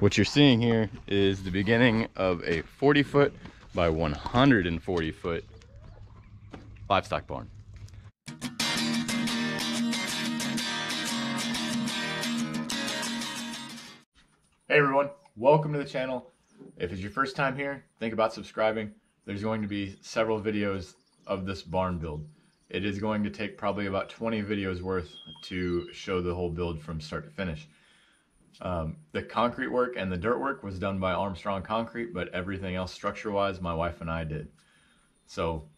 What you're seeing here is the beginning of a 40 foot by 140 foot livestock barn. Hey everyone, welcome to the channel. If it's your first time here, think about subscribing. There's going to be several videos of this barn build. It is going to take probably about 20 videos worth to show the whole build from start to finish. The concrete work and the dirt work was done by Armstrong Concrete, but everything else structure-wise, my wife and I did. So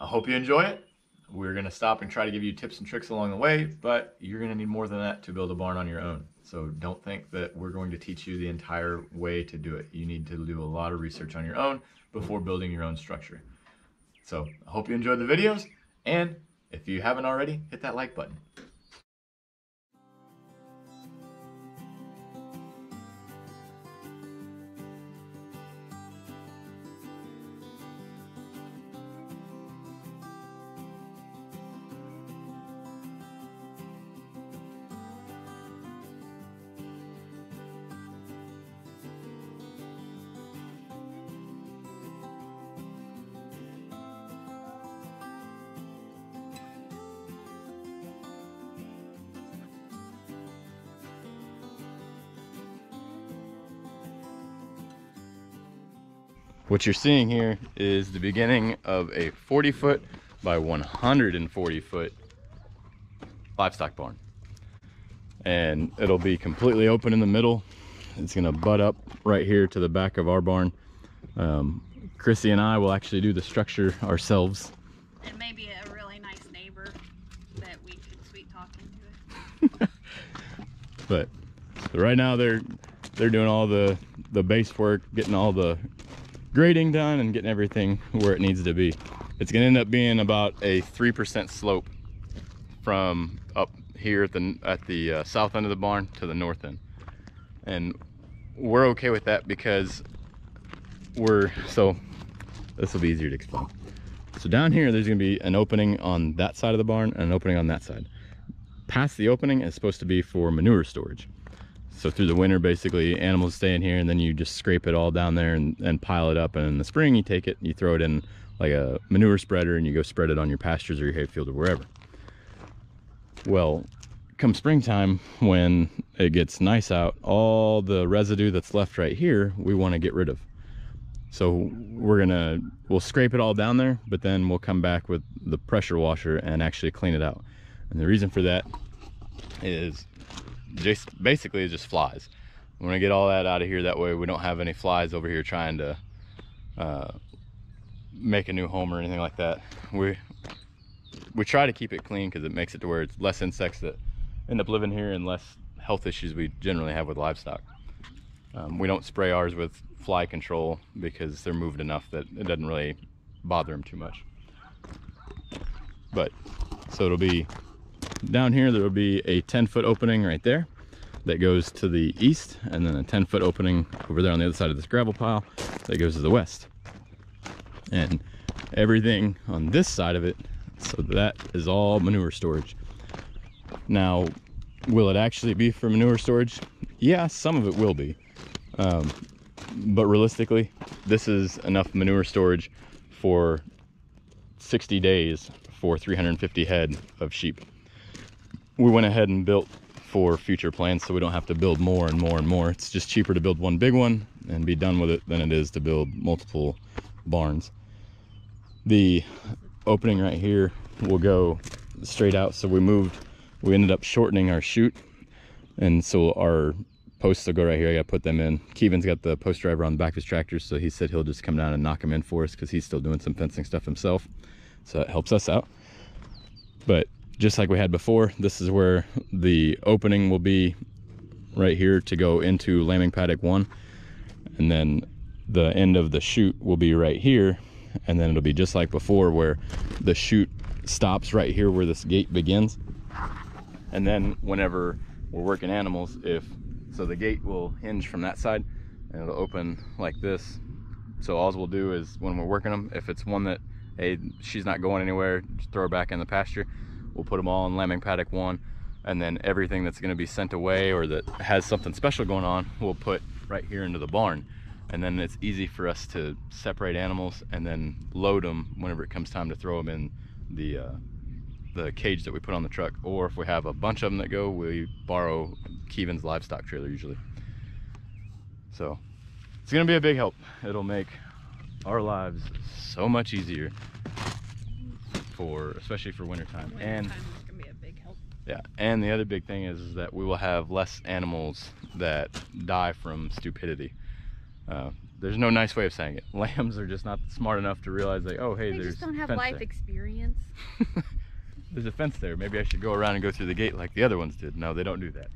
I hope you enjoy it. We're going to stop and try to give you tips and tricks along the way, but you're going to need more than that to build a barn on your own. So don't think that we're going to teach you the entire way to do it. You need to do a lot of research on your own before building your own structure. So I hope you enjoyed the videos, and if you haven't already, hit that like button. What you're seeing here is the beginning of a 40 foot by 140 foot livestock barn. And it'll be completely open in the middle. It's gonna butt up right here to the back of our barn. Chrissy and I will actually do the structure ourselves. And maybe a really nice neighbor that we could sweet talk into it. but right now they're doing all the base work, getting all the grading done and getting everything where it needs to be. It's going to end up being about a 3% slope from up here at the south end of the barn to the north end, and we're okay with that because this will be easier to explain. So down here there's going to be an opening on that side of the barn and an opening on that side. Past the opening is supposed to be for manure storage. So through the winter, basically, animals stay in here, and then you just scrape it all down there and pile it up. And in the spring, you take it, you throw it in like a manure spreader, and you go spread it on your pastures or your hayfield or wherever. Well, come springtime, when it gets nice out, all the residue that's left right here, we want to get rid of. So we'll scrape it all down there, but then we'll come back with the pressure washer and actually clean it out. And the reason for that is just flies. I'm gonna get all that out of here, that way we don't have any flies over here trying to make a new home or anything like that. We try to keep it clean because it makes it to where it's less insects that end up living here and less health issues we generally have with livestock. We don't spray ours with fly control because they're moved enough that it doesn't really bother them too much. But so it'll be down here, there will be a 10-foot opening right there that goes to the east, and then a 10-foot opening over there on the other side of this gravel pile that goes to the west. And everything on this side of it, so that is all manure storage. Now, will it actually be for manure storage? Yeah, some of it will be. But realistically, this is enough manure storage for 60 days for 350 head of sheep. We went ahead and built for future plans so we don't have to build more and more and more. It's just cheaper to build one big one and be done with it than it is to build multiple barns. The opening right here will go straight out, so we ended up shortening our chute, and so our posts will go right here. I gotta put them in. Keevan's got the post driver on the back of his tractor, so he said he'll just come down and knock them in for us because he's still doing some fencing stuff himself, so that helps us out. But just like we had before, this is where the opening will be right here to go into lambing paddock 1, and then the end of the chute will be right here, and then it'll be just like before where the chute stops right here where this gate begins. And then whenever we're working animals, so the gate will hinge from that side and it'll open like this, so all we'll do is when we're working them, if it's one that she's not going anywhere, just throw her back in the pasture. We'll put them all in lambing paddock 1, and then everything that's going to be sent away or that has something special going on, we'll put right here into the barn. And then it's easy for us to separate animals and then load them whenever it comes time to throw them in the cage that we put on the truck. Or if we have a bunch of them that go, we borrow Kevin's livestock trailer usually. So it's gonna be a big help. It'll make our lives so much easier, for especially for wintertime. It's gonna be a big help. Yeah, and the other big thing is that we will have less animals that die from stupidity. There's no nice way of saying it. Lambs are just not smart enough to realize, like, oh, hey, there's a fence there. They just don't have life experience. There's a fence there. Maybe I should go around and go through the gate like the other ones did. No, they don't do that.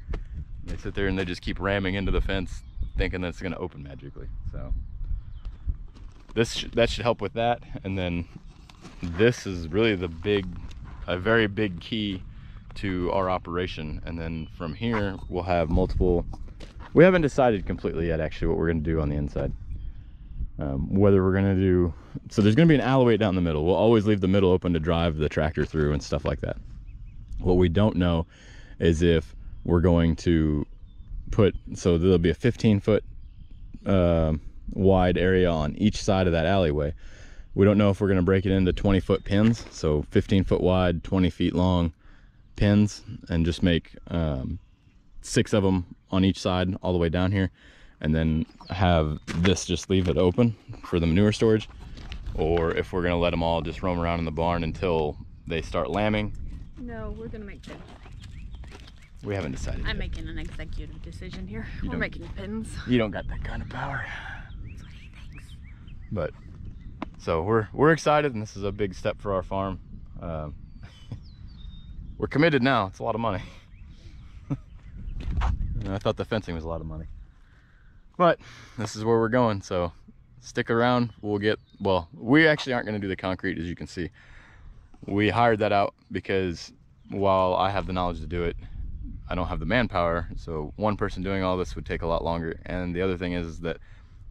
They sit there and they just keep ramming into the fence, thinking that it's going to open magically. So that should help with that. And then this is really a very big key to our operation. And then from here, we'll have multiple... We haven't decided completely yet, actually, what we're going to do on the inside. Whether we're going to do... So there's going to be an alleyway down the middle. We'll always leave the middle open to drive the tractor through and stuff like that. What we don't know is if we're going to put... So there'll be a 15-foot wide area on each side of that alleyway. We don't know if we're going to break it into 20-foot pins. So 15-foot wide, 20 feet long pins, and just make... 6 of them on each side all the way down here, and then have this just leave it open for the manure storage, or if we're going to let them all just roam around in the barn until they start lambing. No, we're going to make pins. We haven't decided yet. I'm making an executive decision here. We're making pins. You don't got that kind of power. That's what he thinks. But so we're excited, and this is a big step for our farm. We're committed now. It's a lot of money. I thought the fencing was a lot of money, but this is where we're going, so stick around. We actually aren't going to do the concrete, as you can see. We hired that out because while I have the knowledge to do it, I don't have the manpower, so one person doing all this would take a lot longer. And the other thing is that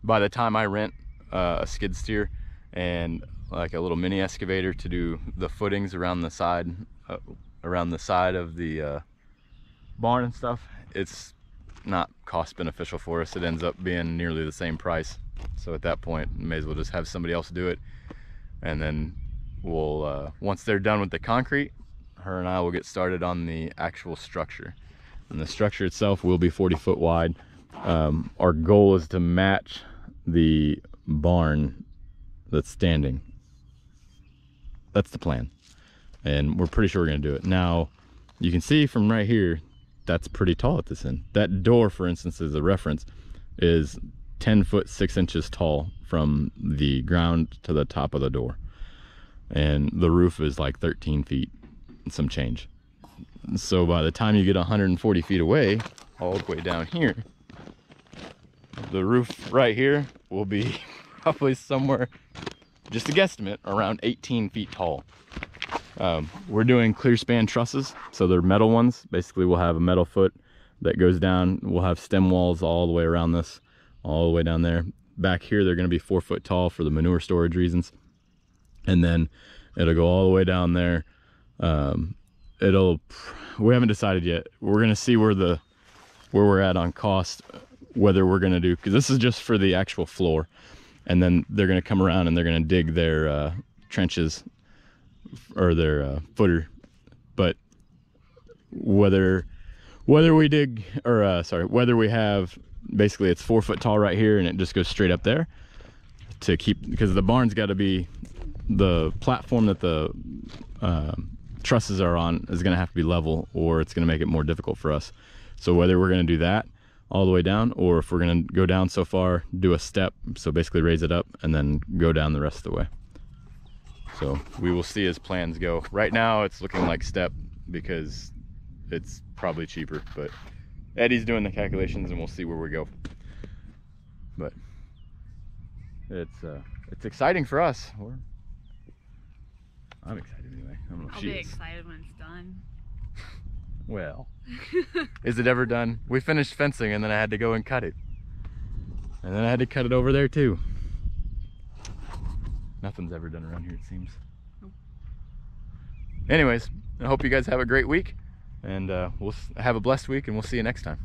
by the time I rent a skid steer and like a little mini excavator to do the footings around the side of the barn and stuff, it's not cost beneficial for us. It ends up being nearly the same price, so at that point may as well just have somebody else do it. And then we'll once they're done with the concrete, her and I will get started on the actual structure, and the structure itself will be 40-foot wide. Our goal is to match the barn that's standing. That's the plan, and we're pretty sure we're gonna do it. Now you can see from right here, that's pretty tall at this end. That door, for instance, as a reference, is 10 foot 6 inches tall from the ground to the top of the door, and the roof is like 13 feet and some change. So by the time you get 140 feet away, all the way down here, the roof right here will be probably somewhere, just a guesstimate, around 18 feet tall. We're doing clear span trusses, so they're metal ones. Basically, we'll have a metal foot that goes down. We'll have stem walls all the way around this, all the way down there. Back here, they're going to be 4 foot tall for the manure storage reasons. And then it'll go all the way down there. We haven't decided yet. We're going to see where we're at on cost, whether we're going to do, because this is just for the actual floor. And then they're going to come around and they're going to dig their trenches or their footer. But whether we dig, or whether we have, basically it's 4 foot tall right here and it just goes straight up there to keep, because the barn's got to be, the platform that the trusses are on is going to have to be level, or it's going to make it more difficult for us. So whether we're going to do that all the way down, or if we're going to go down so far, do a step, so basically raise it up and then go down the rest of the way. So we will see as plans go. Right now it's looking like step because it's probably cheaper, but Eddie's doing the calculations and we'll see where we go. But it's exciting for us. I'm excited anyway. I don't know if she is. I'll be excited when it's done. Well, is it ever done? We finished fencing and then I had to go and cut it. And then I had to cut it over there too. Nothing's ever done around here, it seems. Nope. Anyways, I hope you guys have a great week, and we'll have a blessed week, and we'll see you next time.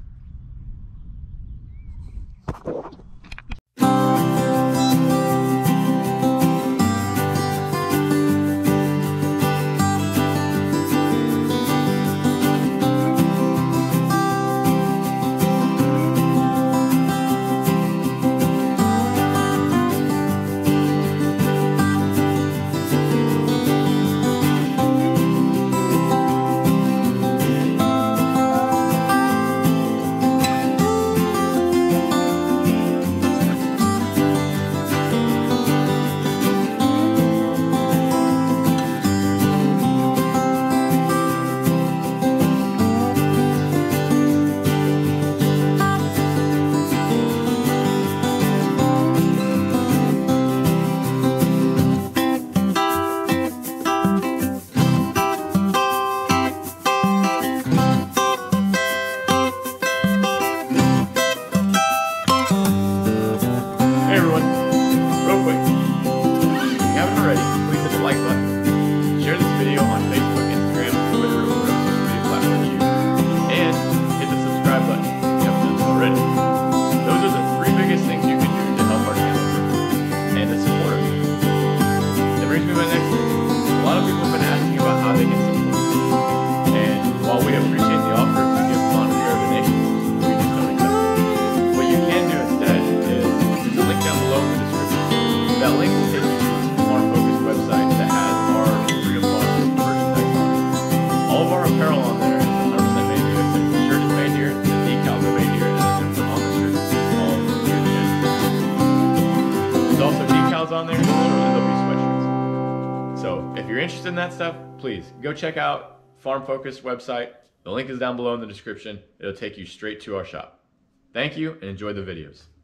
In that stuff, please go check out Farm Focused website. The link is down below in the description. It'll take you straight to our shop. Thank you and enjoy the videos.